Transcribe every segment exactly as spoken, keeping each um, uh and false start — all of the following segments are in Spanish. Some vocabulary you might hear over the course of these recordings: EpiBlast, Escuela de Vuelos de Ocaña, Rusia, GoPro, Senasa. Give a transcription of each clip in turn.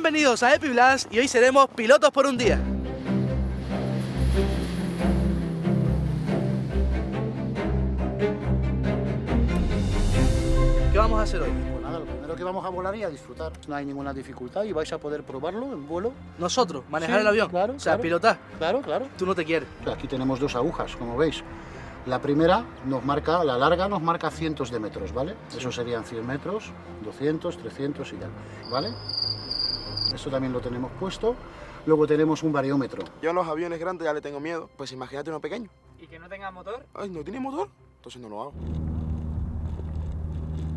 Bienvenidos a EpiBlast y hoy seremos pilotos por un día. ¿Qué vamos a hacer hoy? Pues nada, lo primero que vamos a volar y a disfrutar. No hay ninguna dificultad y vais a poder probarlo en vuelo. ¿Nosotros? ¿Manejar sí, el avión? Claro, o sea, claro, pilotar. Claro, claro. Tú no te quieres. Aquí tenemos dos agujas, como veis. La primera nos marca, la larga nos marca cientos de metros, ¿vale? Sí. Eso serían cien metros, doscientos, trescientos y ya, ¿vale? Esto también lo tenemos puesto. Luego tenemos un variómetro. Yo a los aviones grandes ya le tengo miedo, pues imagínate uno pequeño. ¿Y que no tenga motor? Ay, ¿no tiene motor? Entonces no lo hago.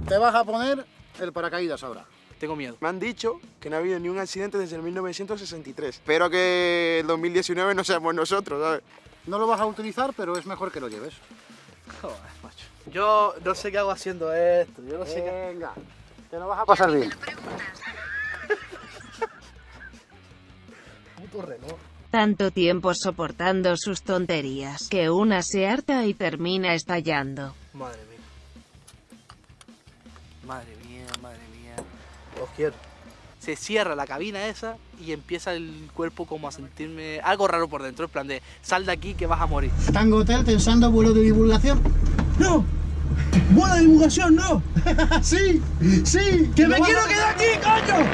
Te vas a poner el paracaídas ahora. Tengo miedo. Me han dicho que no ha habido ni un accidente desde el mil novecientos sesenta y tres. Espero que el dos mil diecinueve no seamos nosotros, ¿sabes? No lo vas a utilizar, pero es mejor que lo lleves. Joder, macho. Yo no sé qué hago haciendo esto. Yo no sé qué... Venga, te lo vas a pasar bien. Puto reloj. Tanto tiempo soportando sus tonterías que una se harta y termina estallando. Madre mía. Madre mía, madre mía. Os quiero. Se cierra la cabina esa y empieza el cuerpo como a sentirme algo raro por dentro, en plan de, sal de aquí que vas a morir. Tango Hotel pensando vuelo de divulgación. ¡No! ¡Vuelo de divulgación, no! ¡Sí! ¡Sí! ¡Que me quiero a... quedar aquí, coño!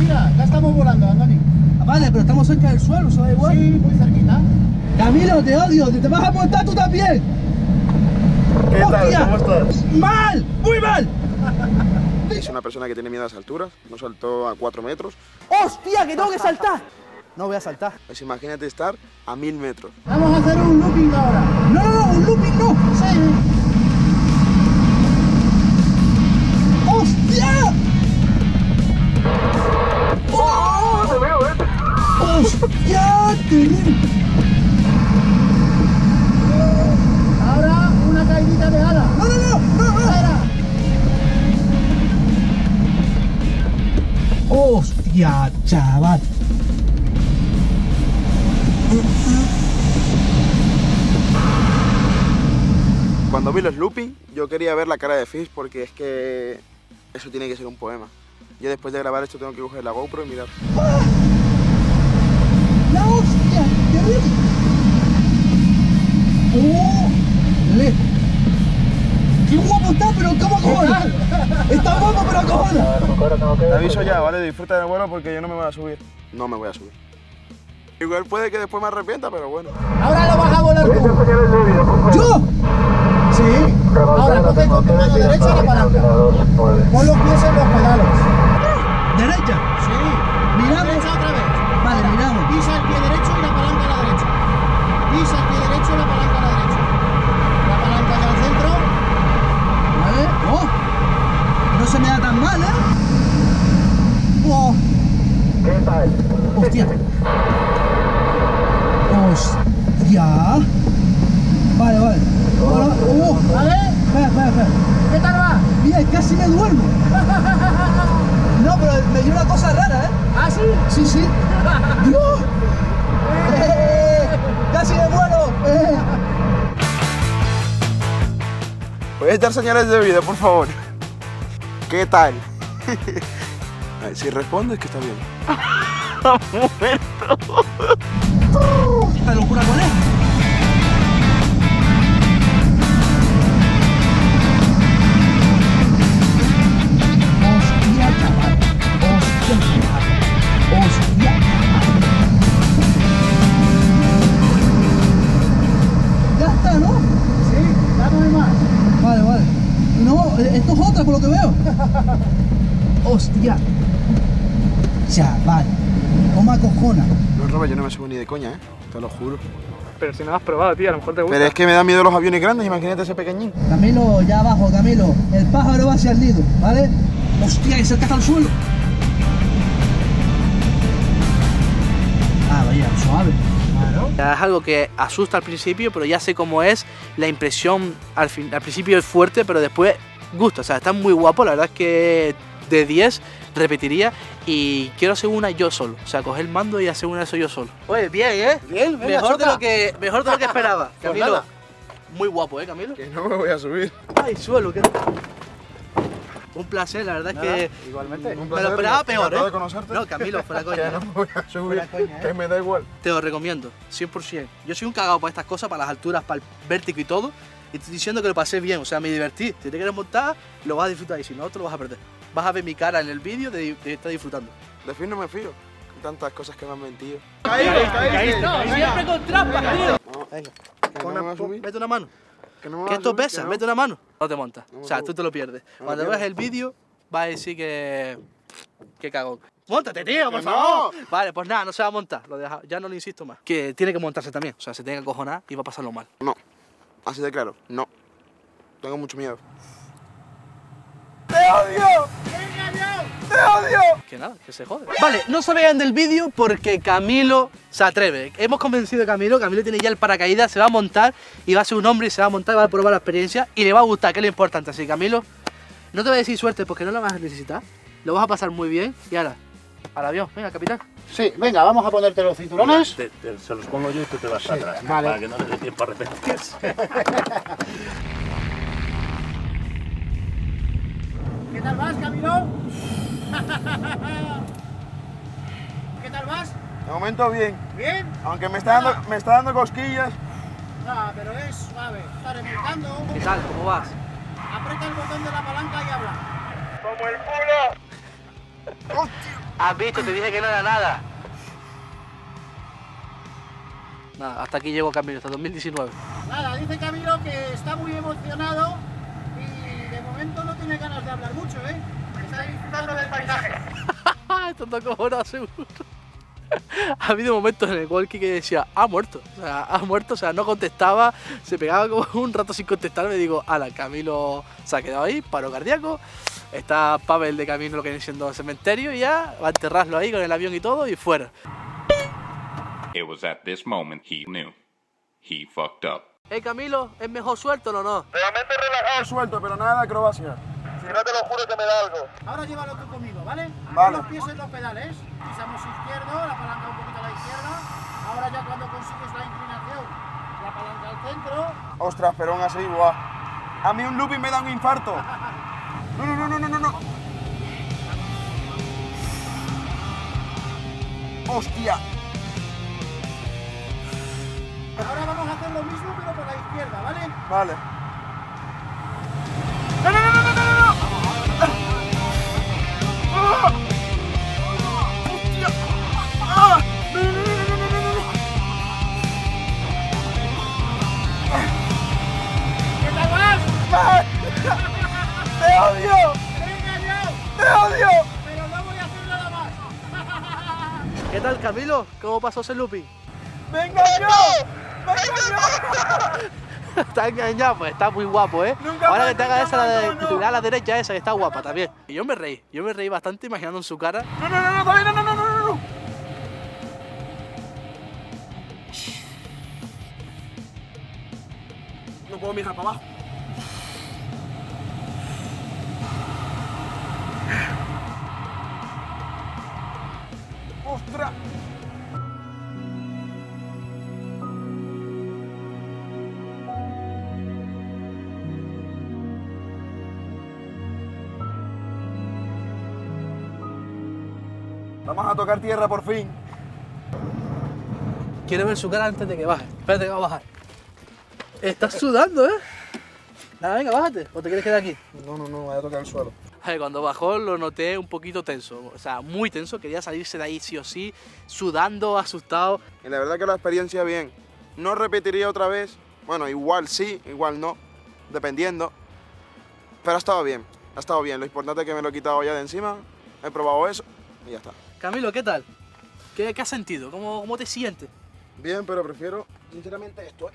Mira, ya estamos volando, Andoni. Ah, vale, pero estamos cerca del suelo, ¿sabes igual? Sí, muy cerquita. Camilo, te odio, te vas a montar tú también. ¿Qué tal? ¿Cómo estás? ¡Mal! ¡Muy mal! Es una persona que tiene miedo a las alturas, no saltó a cuatro metros. ¡Hostia, que tengo que saltar! No voy a saltar. Pues imagínate estar a mil metros. Vamos a hacer un looping ahora. ¡No, no, no! ¡Un looping no! Sí. ¡Hostia! ¡Oh! ¡Te veo, eh! ¡Hostia! ¡Qué caidita de ala! ¡No, no, no! ¡No, no! ¡Era! ¡Hostia, chaval! Cuando vi los looping, yo quería ver la cara de Fish porque es que... eso tiene que ser un poema. Yo después de grabar esto tengo que coger la GoPro y mirar. ¡Ah! ¡La hostia! ¡Qué rico! ¡Oh! ¡Le! ¡Qué guapo está, pero cómo cojones! ¡Está guapo, pero cojones! Te aviso ya, ¿vale? Disfruta del vuelo porque yo no me voy a subir. No me voy a subir. Igual puede que después me arrepienta, pero bueno. Ahora lo vas a volar tú. ¿Yo? Sí. Ahora no tengo que mano derecha ni palanca. Pon los pies en los pedales. ¿Derecha? Sí. Miramos. Derecha otra vez. Vale, miramos. Pisa el pie derecho y la palanca a la derecha. Pisa el pie derecho y la palanca. No se me da tan mal, ¿eh? ¡Wow! ¿Qué tal? ¡Hostia! ¡Hostia! Vale, vale. Hola. ¡Oh! ¿Vale? Espera, espera, espera. ¿Qué tal va? Bien, casi me duermo. No, pero me dio una cosa rara, ¿eh? ¿Ah, sí? Sí, sí. ¡Dios! ¡Eh! ¡Casi me muero! ¡Eh! Voy a echar señales de vida, por favor. ¿Qué tal? Si respondes, que está bien. ¡Ha muerto! ¿Esta locura cuál es? ¡Hostia, chaval! ¡Hostia, chaval! ¡Hostia, chaval! Ya está, ¿no? Sí, ya no hay más. Vale, vale. No, esto es otra por lo que veo. Hostia. Chaval. Toma cojona. No, Roba, yo no me subo ni de coña, eh. Te lo juro. Pero si no lo has probado, tío, a lo mejor te gusta. Pero es que me da miedo los aviones grandes, imagínate ese pequeñín. Camilo, ya abajo, Camilo. El pájaro va hacia el nido, ¿vale? Hostia, y se cae al suelo. Ah, vaya, suave. Es algo que asusta al principio, pero ya sé cómo es. La impresión al, fin, al principio es fuerte, pero después gusta. O sea, está muy guapo, la verdad es que de diez repetiría. Y quiero hacer una yo solo. O sea, coger el mando y hacer una de eso yo solo. Oye, bien, ¿eh? Bien, bien. Mejor, de lo, que, mejor de lo que esperaba. Camilo, muy guapo, ¿eh, Camilo? Que no me voy a subir. Ay, suelo, que... Un placer, la verdad. Nada, es que... Igualmente. Un placer, me lo esperaba peor, ¿eh? De conocerte. No, Camilo, fuera coña. No me voy a subir, coña, ¿eh? Que me da igual. Te lo recomiendo, cien por cien. Yo soy un cagado para estas cosas, para las alturas, para el vértigo y todo. Y estoy diciendo que lo pasé bien, o sea, me divertí. Si te quieres montar, lo vas a disfrutar y si no, te lo vas a perder. Vas a ver mi cara en el vídeo de que estás disfrutando. De fin no me fío. Tantas cosas que me han mentido. Caíste, caíste. No, siempre con trampas, tío. Venga, mete una mano. Que, no que esto subir, pesa, que no. Mete una mano, no te montas, no, o sea, tú te lo pierdes. No, cuando veas el vídeo, vas a decir que... que cagón. ¡Móntate, tío, por que favor! No. Vale, pues nada, no se va a montar, lo deja... ya no le insisto más. Que tiene que montarse también, o sea, se tiene que acojonar y va a pasarlo mal. No, así de claro, no. Tengo mucho miedo. ¡Te odio! ¡Te odio! Que nada, que se jode. Vale, no se vean del vídeo porque Camilo se atreve. Hemos convencido a Camilo, Camilo tiene ya el paracaídas, se va a montar y va a ser un hombre y se va a montar y va a probar la experiencia y le va a gustar, que es lo importante. Así, Camilo, no te voy a decir suerte porque no la vas a necesitar, lo vas a pasar muy bien y ahora, al avión, venga, capitán. Sí, venga, vamos a ponerte los cinturones. Te, te, se los pongo yo y tú te vas sí, atrás, vale. Para que no le dé tiempo a arrepentirse. ¿Qué tal vas, Camilo? ¿Qué tal vas? De momento bien. ¿Bien? Aunque me está, dando, me está dando cosquillas. Ah, pero es suave. Está reventando. ¿Qué tal? ¿Cómo vas? Aprieta el botón de la palanca y habla. ¡Como el culo! ¡Hostia! Has visto, te dije que no era nada. Nada, hasta aquí llegó Camilo, hasta dos mil diecinueve. Nada, dice Camilo que está muy emocionado. No tiene ganas de hablar mucho, ¿eh? Está disfrutando del paisaje. Esto está cojonado seguro. Ha habido momentos en el cual Kike decía, ha muerto. O sea, ha muerto, o sea, no contestaba, se pegaba como un rato sin contestar. Me digo, ala, Camilo se ha quedado ahí, paro cardíaco. Está Pavel de camino, lo que viene siendo el cementerio, y ya va a enterrarlo ahí con el avión y todo, y fuera. It was at this moment he knew. He fucked up. Eh, Camilo, ¿es mejor suelto o no? Realmente relajado suelto, pero nada de acrobacia. Si no te lo juro que me da algo. Ahora llévalo tú conmigo, ¿vale? Vale. Los pies en los pedales. Pisamos izquierdo, la palanca un poquito a la izquierda. Ahora ya cuando consigues la inclinación, la palanca al centro. Ostras, pero aún así, guau. A mí un looping me da un infarto. No, no, no, no, no, no, no. Hostia. Ahora vamos a hacer lo mismo, pero por la izquierda, ¿vale? Vale. ¡No, no, no, no, no, no! ¡Ah! ¡Hostia! ¡Ah! ¡No, no, no, no, no, no! ¿Qué tal vas? ¡Mal! ¡Te odio! ¡Te he engañado! ¡Te odio! Pero no voy a hacer nada más. ¿Qué tal, Camilo? ¿Cómo pasó ese looping? ¡Me engañó! Está engañado, pues está muy guapo, ¿eh? Nunca ahora que te haga esa la de, no. A la derecha esa que está guapa también. Y yo me reí, yo me reí bastante imaginando en su cara. No, no, no, no, no, no, no, no, no. No puedo mirar para abajo. ¡Ostras! Vamos a tocar tierra por fin. Quiero ver su cara antes de que baje. Espérate que va a bajar. Estás sudando, ¿eh? Nada, venga, bájate. ¿O te quieres quedar aquí? No, no, no, voy a tocar el suelo. A ver, cuando bajó lo noté un poquito tenso. O sea, muy tenso. Quería salirse de ahí sí o sí, sudando, asustado. Y la verdad que la experiencia bien. No repetiría otra vez. Bueno, igual sí, igual no. Dependiendo. Pero ha estado bien. Ha estado bien. Lo importante es que me lo he quitado ya de encima. He probado eso y ya está. Camilo, ¿qué tal? ¿Qué, qué has sentido? ¿Cómo, ¿Cómo te sientes? Bien, pero prefiero, sinceramente, esto.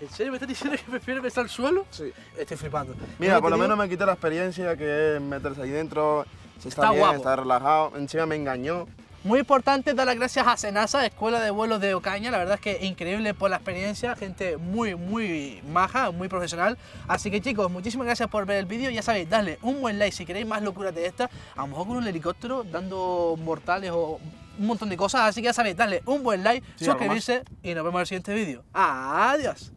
¿En serio me estás diciendo que prefieres besar el suelo? Sí. Estoy flipando. Mira, por lo menos me quité la experiencia que es meterse ahí dentro. Se está, está bien, guapo. Está relajado. Encima me engañó. Muy importante dar las gracias a Senasa, Escuela de Vuelos de Ocaña. La verdad es que increíble por la experiencia. Gente muy, muy maja, muy profesional. Así que chicos, muchísimas gracias por ver el vídeo. Ya sabéis, dadle un buen like si queréis más locuras de esta. A lo mejor con un helicóptero, dando mortales o un montón de cosas. Así que ya sabéis, dadle un buen like, sí, suscribirse y nos vemos en el siguiente vídeo. Adiós.